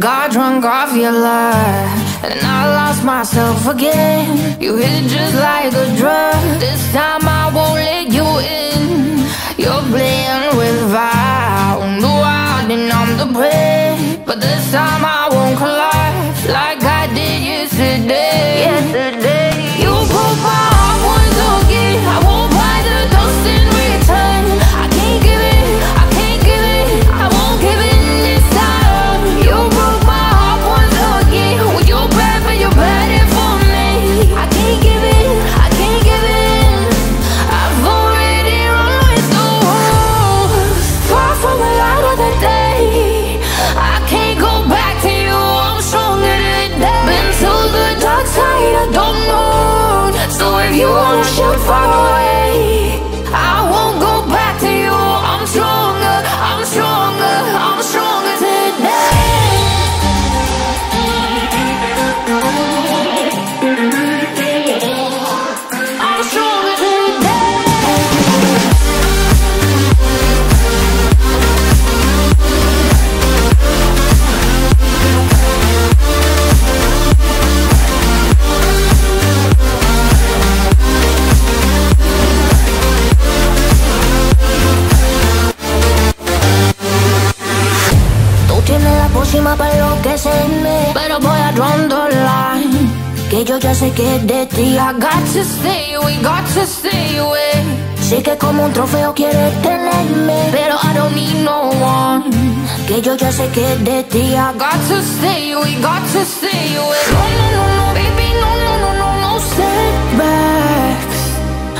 Got drunk off your life, and I lost myself again. You hit just like a drug. This time I won't let you in. You're playing with fire, on the wild and on the prey. But this time I won't collide like I did yesterday. You pulled my heart once again. I won't buy the dust in return. I can't give it. You wanna shoot far away, I won't go back to you. I'm stronger, I'm stronger, I'm stronger today. I'm stronger para lo que se me, pero voy a draw the line, que yo ya sé que es de ti. I got to stay away, got to stay away. Sé que como un trofeo quieres tenerme, pero I don't need no one, que yo ya sé que es de ti. I got to stay away, got to stay away. No, no, no, no, baby, no, no, no, no, no setbacks.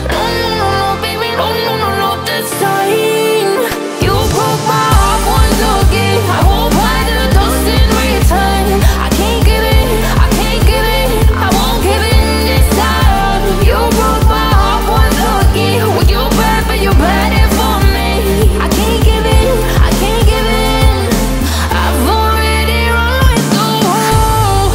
No, no, no, no, baby, no, no, no, no, this time. You broke my heart once again. I won't buy the dust in return. I can't give it, I can't give it, I won't give in this time. You broke my heart once again. Well, you're bad, but you're bad for me. I can't give it, I can't give in. I've already ruined the world.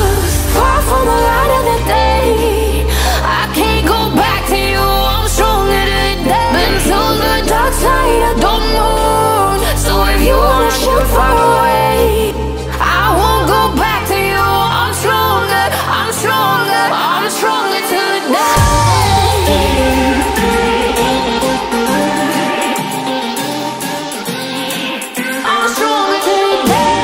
Far from the light of the day. I can't go back to you. I'm stronger today. Been to the dark side of the moon. So if you wanna shoot far away, I won't go back to you. I'm stronger, I'm stronger, I'm stronger today. I'm stronger today.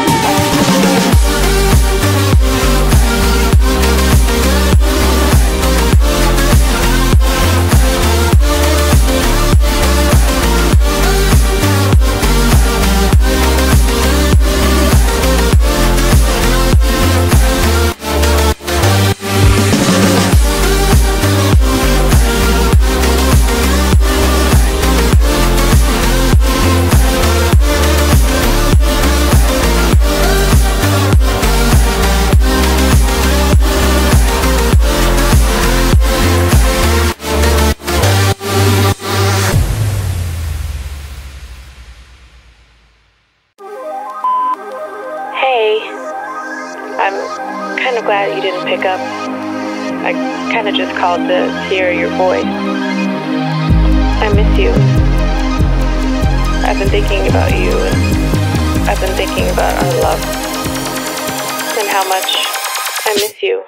To hear your voice. I miss you. I've been thinking about you, and I've been thinking about our love and how much I miss you.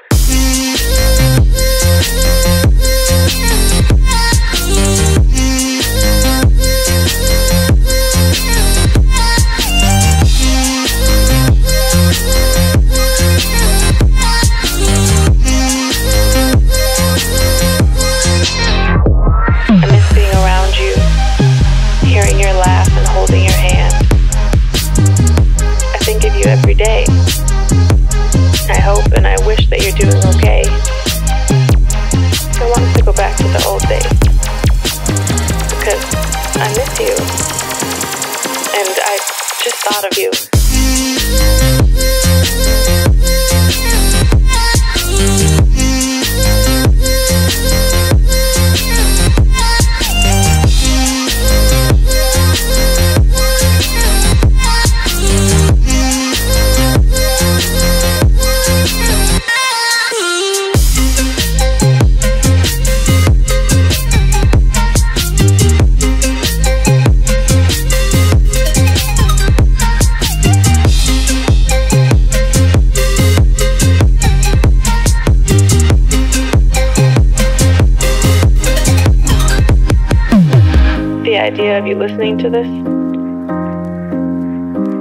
of you listening to this,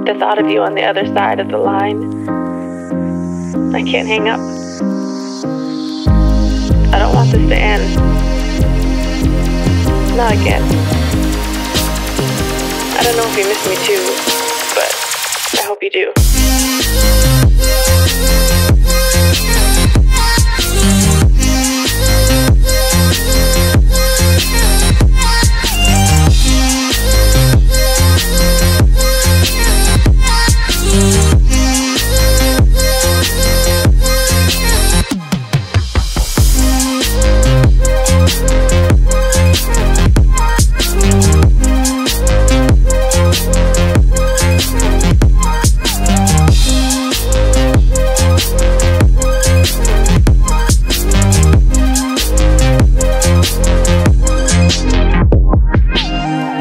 the thought of you on the other side of the line. I can't hang up. I don't want this to end. Not again. I don't know if you miss me too, but I hope you do.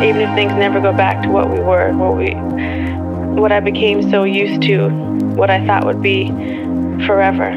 Even if things never go back to what we were, what I became so used to, what I thought would be forever.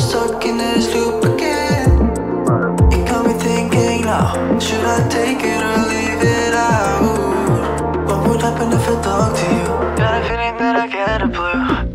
stuck in this loop again. You got me thinking now, should I take it or leave it out? What would happen if I talked to you? Got a feeling that I get a blue.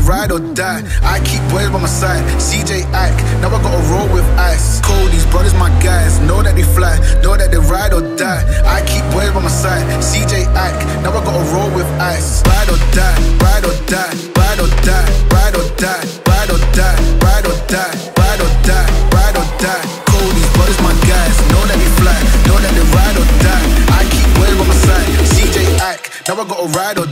Ride or die, I keep boys by my side. CJ Ike, now I gotta roll with ice. Cody's brothers, my guys, know that they fly, know that they ride or die. I keep boys by my side. CJ Ike, now I gotta roll with ice. Ride or die, ride or die, ride or die, ride or die, ride or die, ride or die, ride or die, ride or die. Cody's brothers, my guys, know that they fly, know that they ride or die. I keep boys by my side. CJ Ike, now I gotta ride or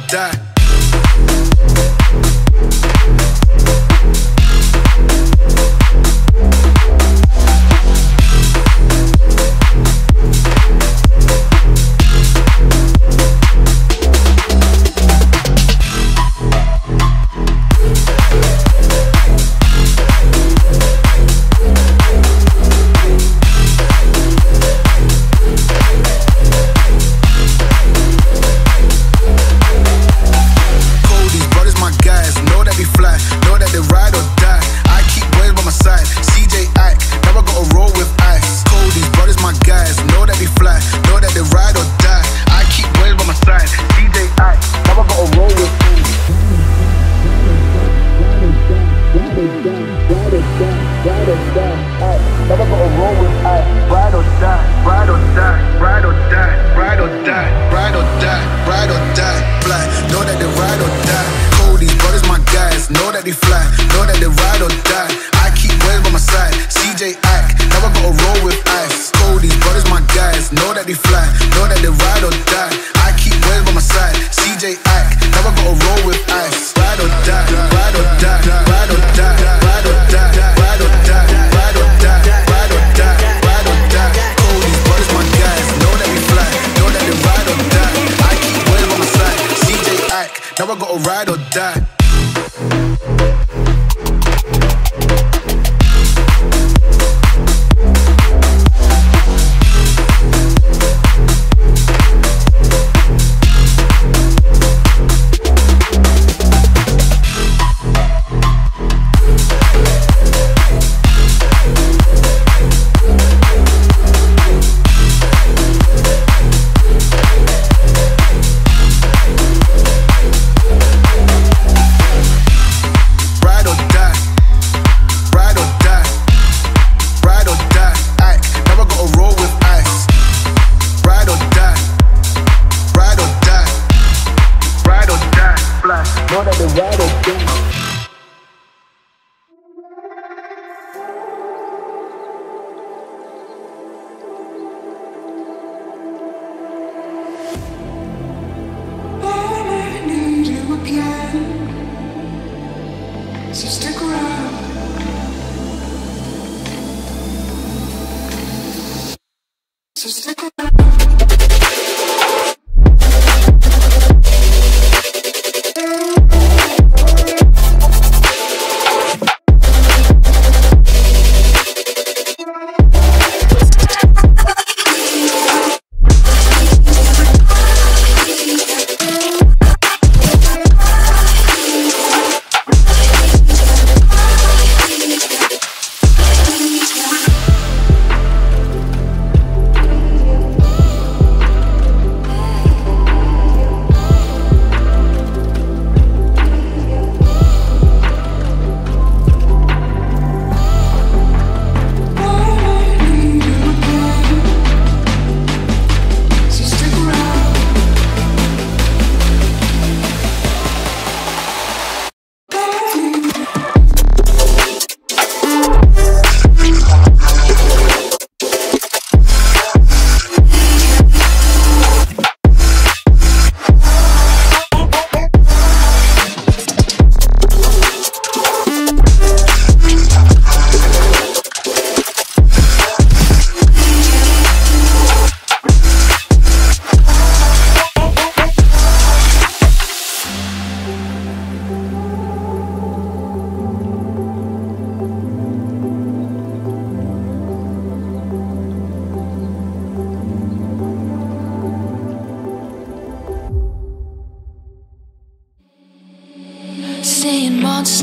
die.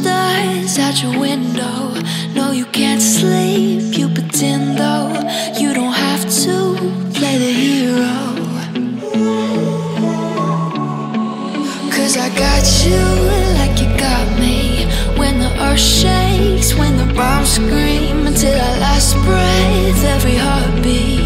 stars out your window. No, you can't sleep, you pretend though. You don't have to play the hero, 'cause I got you like you got me. When the earth shakes, when the bombs scream, until our last breath, every heartbeat.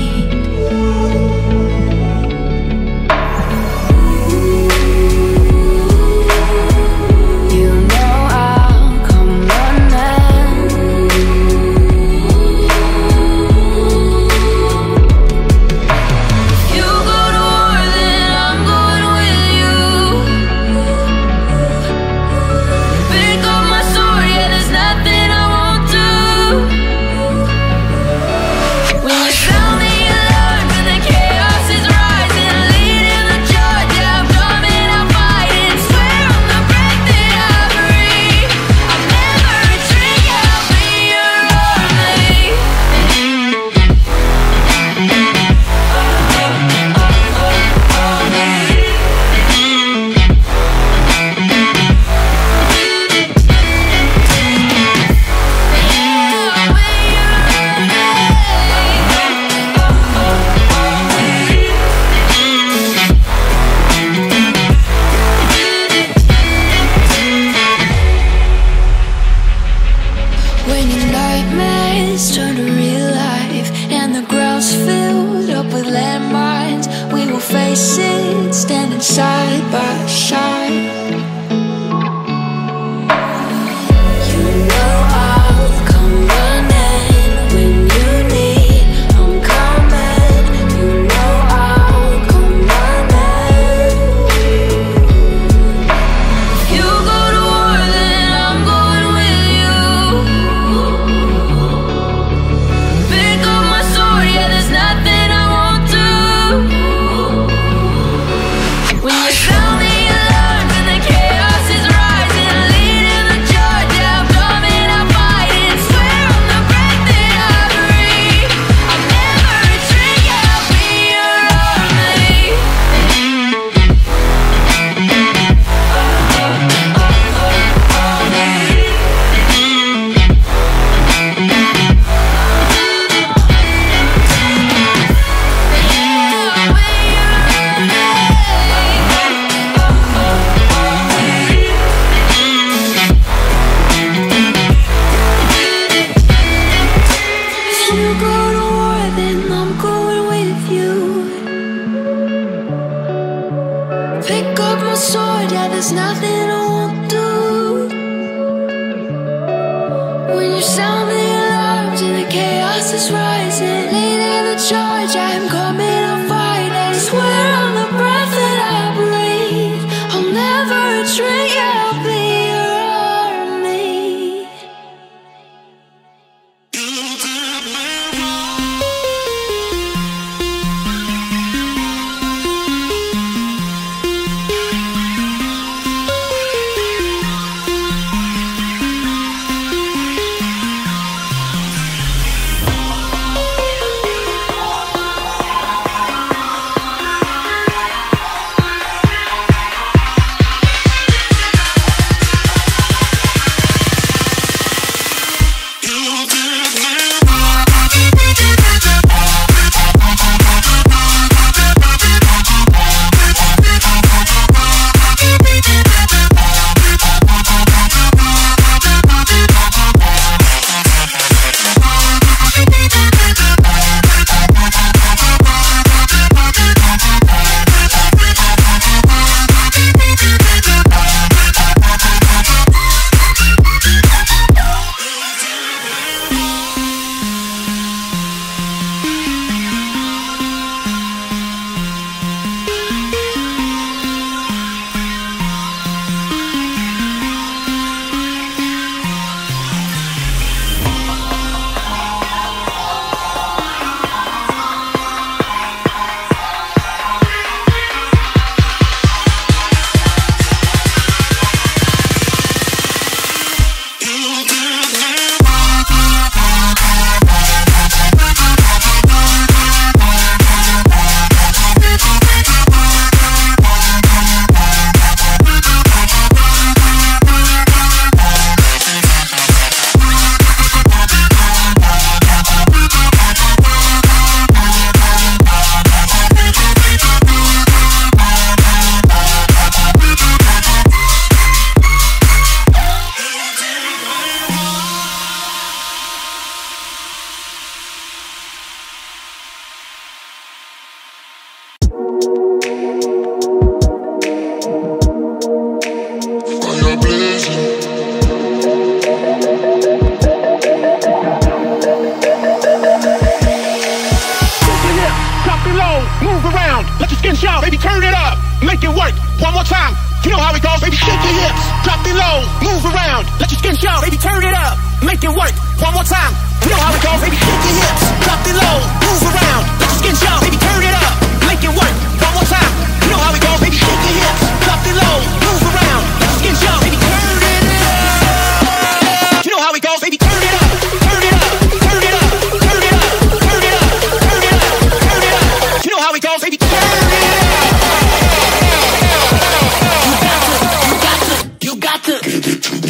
Turn to real life, and the ground's filled up with landmines. We will face it, standing side by side. Pick up my sword, yeah, there's nothing I won't do. When you sound the alarms and the chaos is rising, leading the charge, I'm coming, I'm fighting. I swear on the breath that I breathe, I'll never retreat, I'll be your army. drop it low, move around, let your skin shout, baby, turn it up, make it work, one more time, you know how it goes, baby, shake your hips, drop it low, move around, let your skin shout, baby, turn it up, make it work, one more time, you know how it goes, baby, shake your hips, drop it low, move around, let your skin shout, baby, turn it up, make it work, one more time, you know how it goes, baby, shake your hips, drop it low, move around, let your skin shout, baby, turn it up, you know how it goes, baby, turn it up, turn it up, turn it up, turn it up, turn it up, turn it up, turn it up, you know how it goes, baby, turn it up. Give it to me.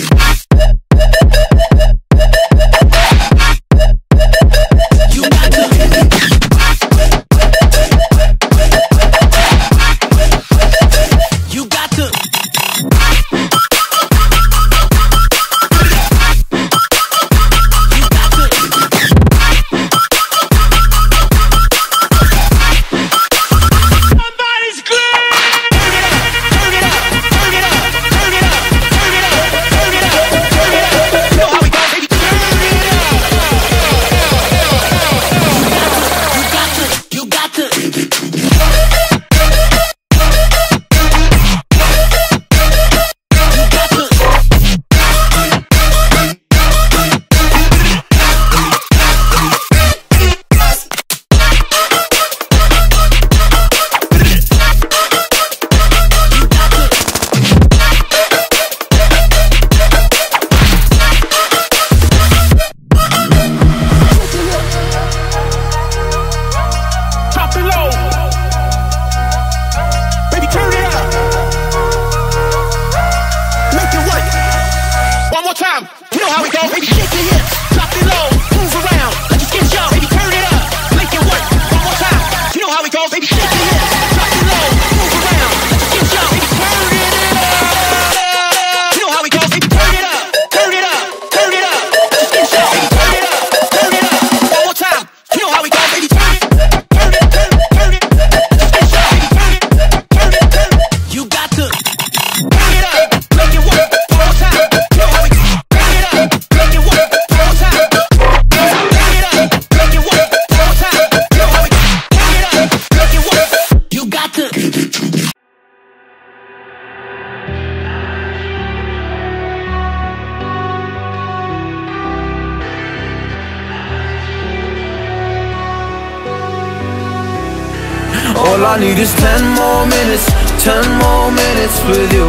All I need is 10 more minutes, 10 more minutes with you.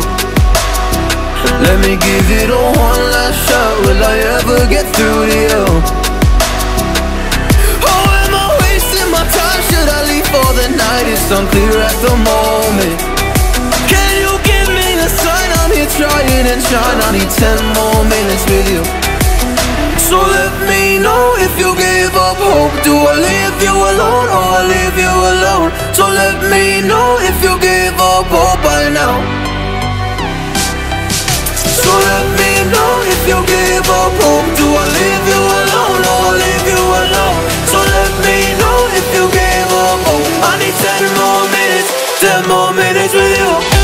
Let me give it a one last shot, will I ever get through to you? Oh, am I wasting my time, should I leave for the night? It's unclear at the moment. Can you give me a sign, I'm here trying and trying. I need 10 more minutes with you. So let me know if you gave up hope. Do I leave you alone or I leave you alone? So let me know if you gave up hope by now. So let me know if you gave up hope. Do I leave you alone or I leave you alone? So let me know if you gave up hope. I need 10 more minutes, 10 more minutes with you.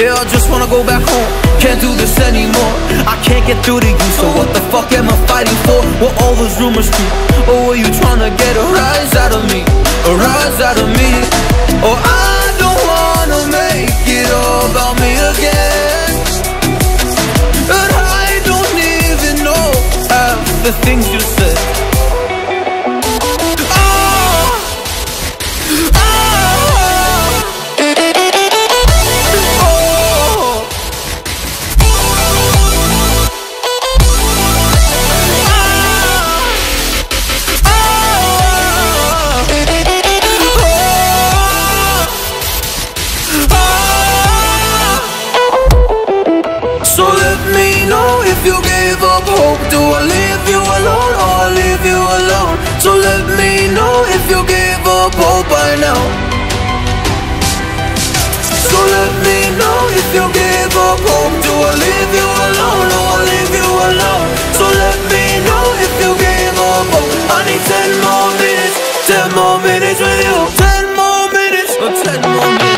Yeah, I just wanna go back home, can't do this anymore. I can't get through to you, so what the fuck am I fighting for? What all those rumors do? Or were you tryna get a rise out of me? A rise out of me? Or I don't wanna make it all about me again. And I don't even know half the things you said. Do I leave you alone or go? Do I leave you alone? No, I leave you alone. So let me know if you gave up. I need 10 more minutes, 10 more minutes with you. 10 more minutes, or 10 more minutes.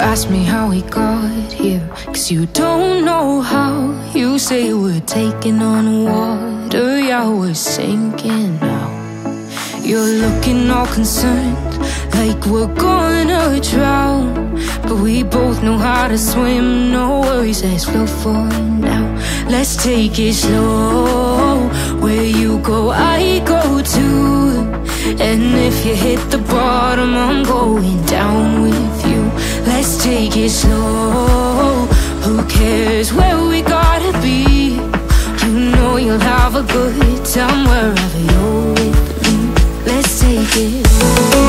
Ask me how we got here, cause you don't know how. You say we're taking on water, yeah, we're sinking now. You're looking all concerned, like we're gonna drown. But we both know how to swim, no worries, let's float for now. Let's take it slow, where you go, I go too. And if you hit the bottom, I'm going down with you. Let's take it slow. Who cares where we gotta be? You know you'll have a good time wherever you're with me. Let's take it slow.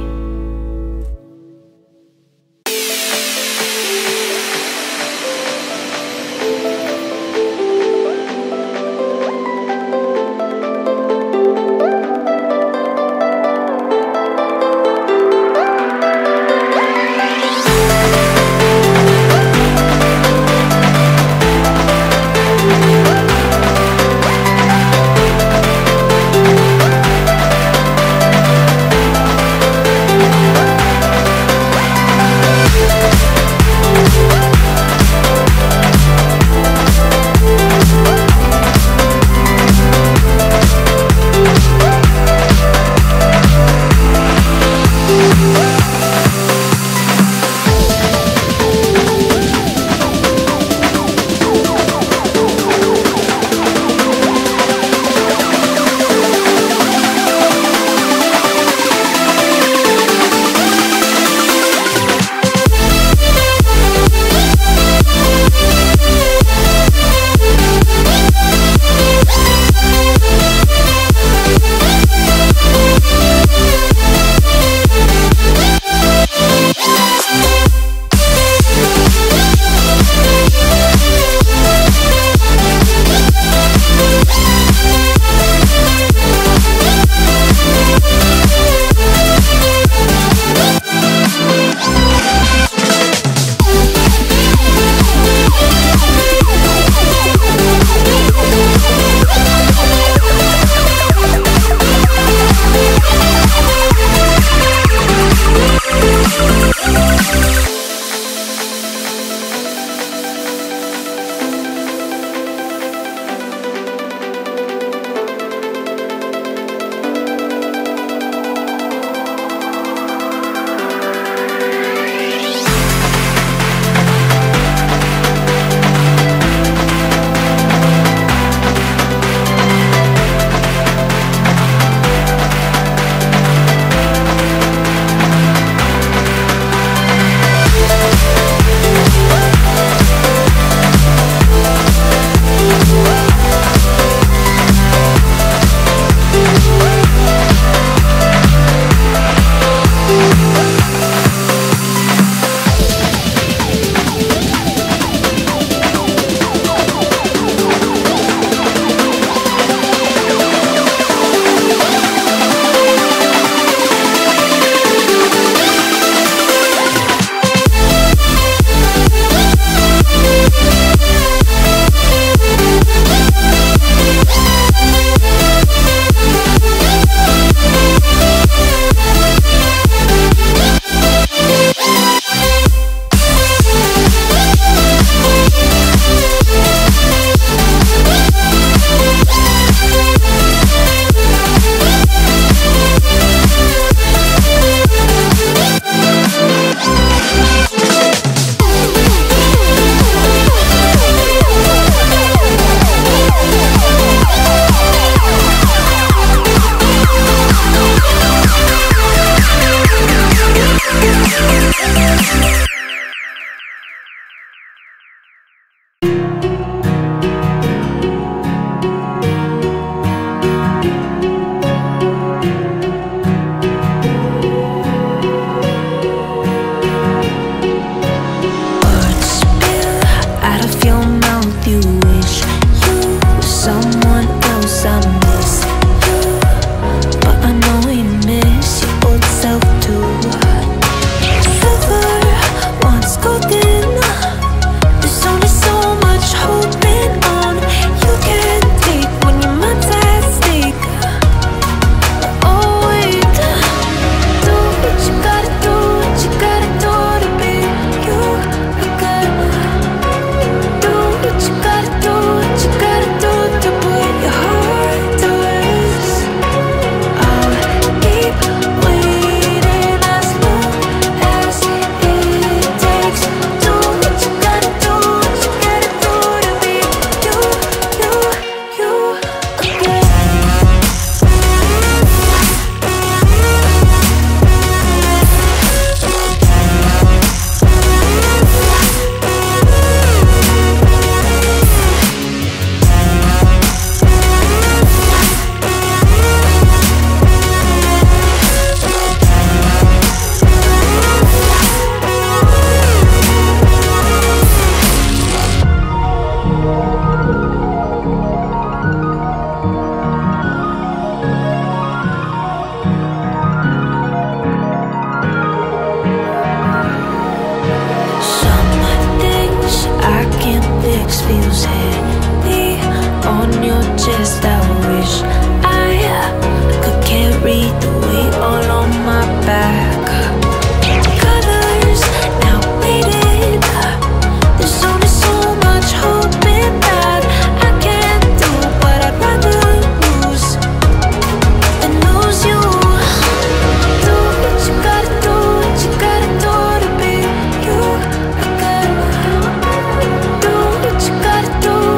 feels heavy on your chest. I wish I could carry the weight all on my back. Colors now faded. There's only so much holding that I can't do, but I'd rather lose than lose you. Do what you gotta do, what you gotta do to be you. I gotta do what you gotta do.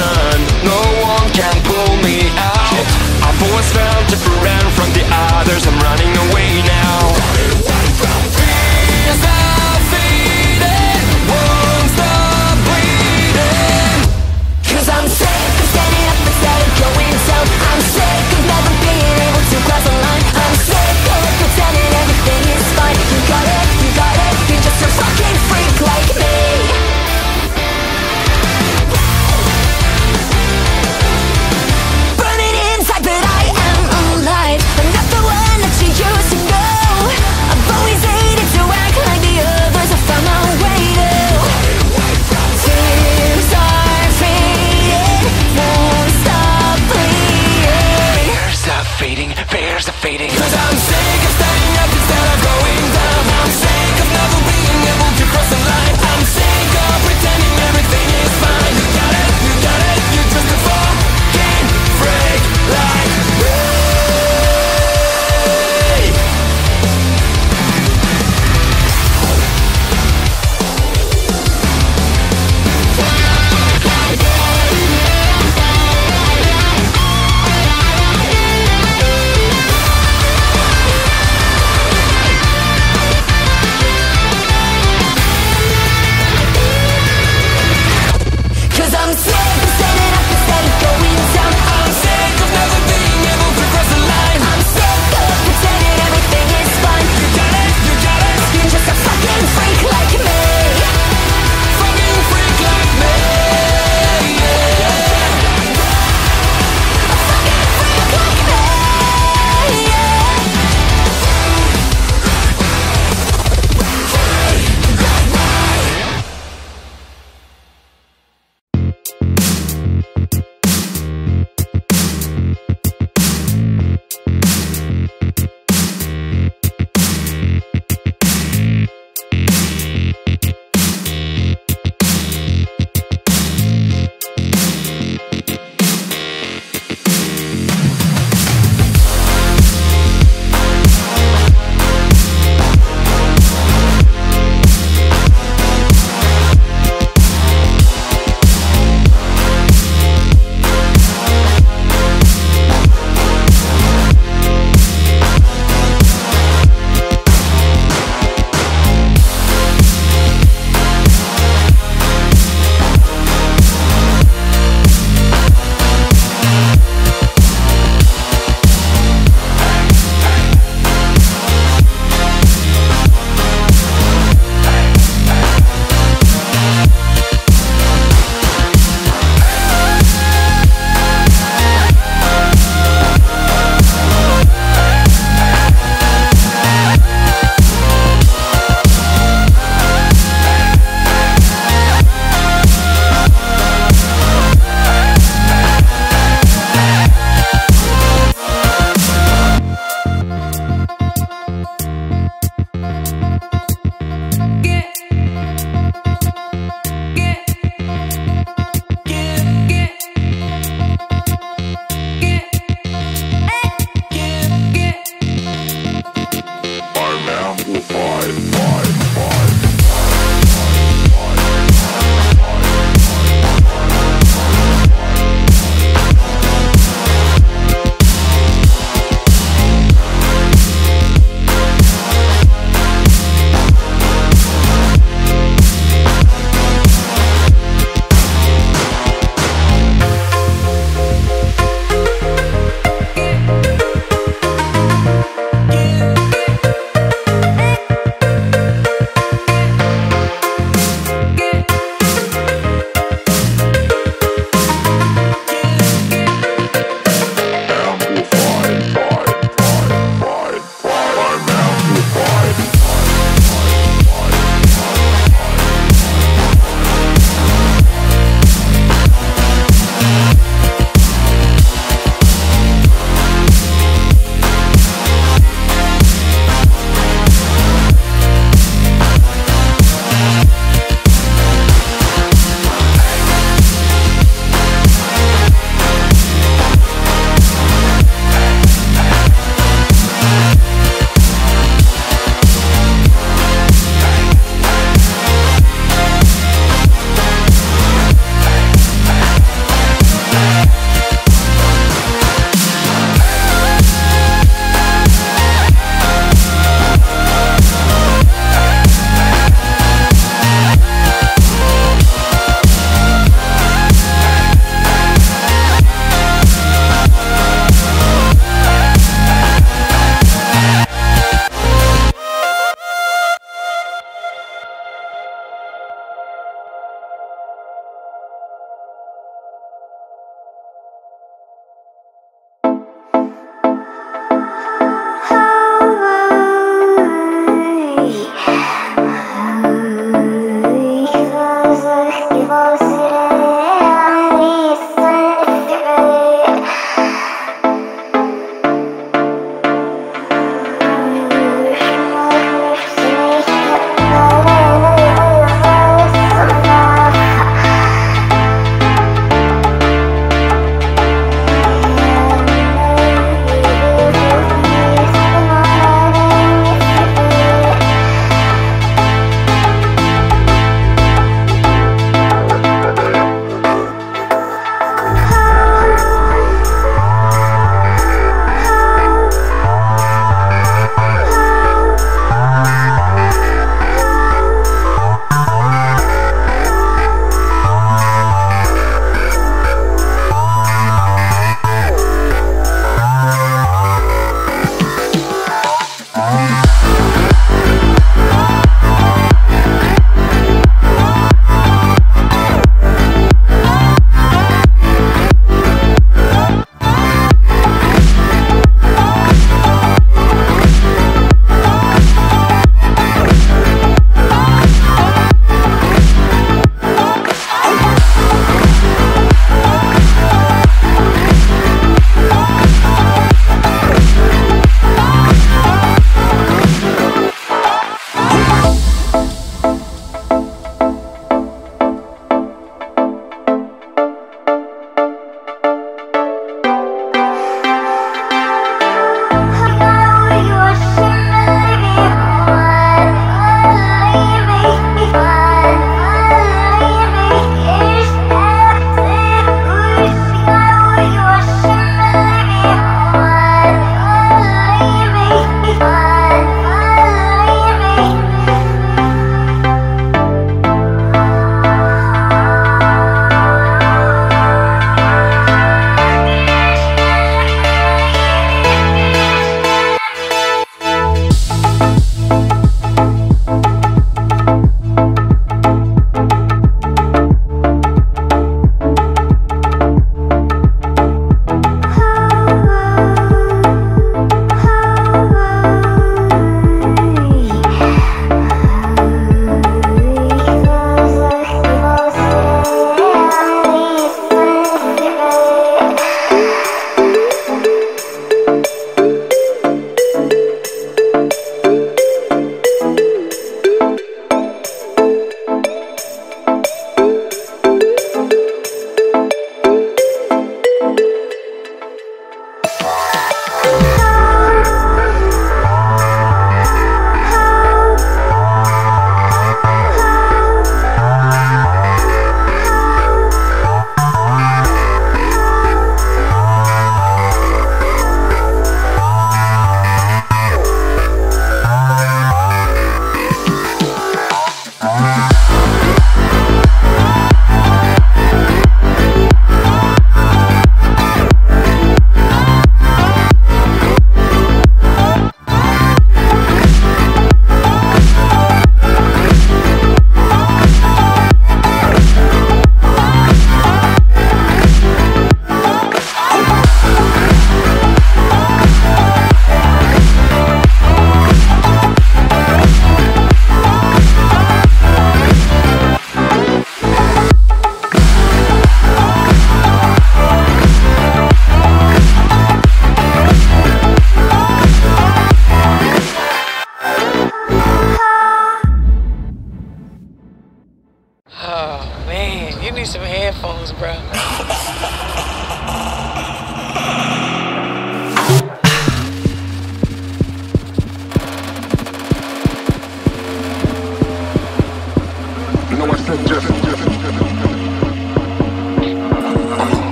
ocean. No one can pull me out. I've always felt different from the others. I'm running away now. Fears are fading, won't stop bleeding. 'Cause I'm sick of standing up instead of going down. I'm sick of never being able to cross the line. I'm sick of pretending everything is fine. You got it, you're just a fucking freak like me. Burning inside, but I am alive.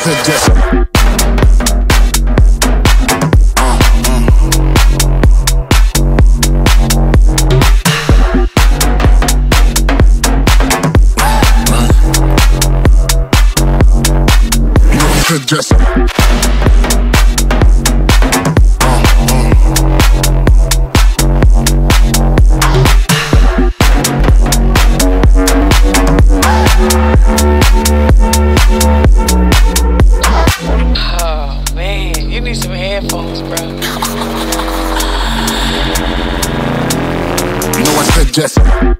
Just just oh man, you need some headphones, bro. You know I said just I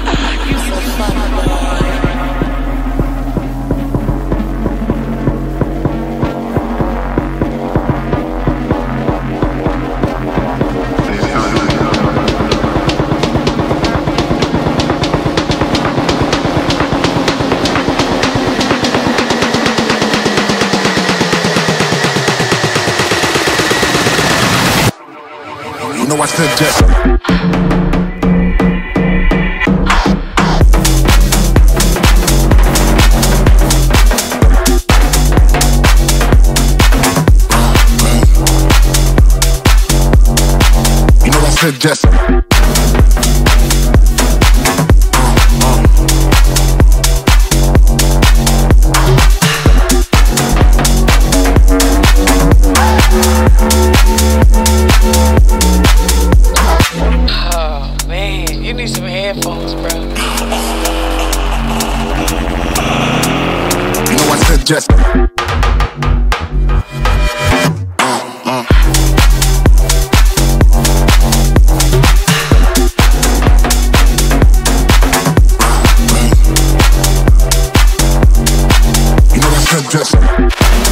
said just you know I said just just you know I said just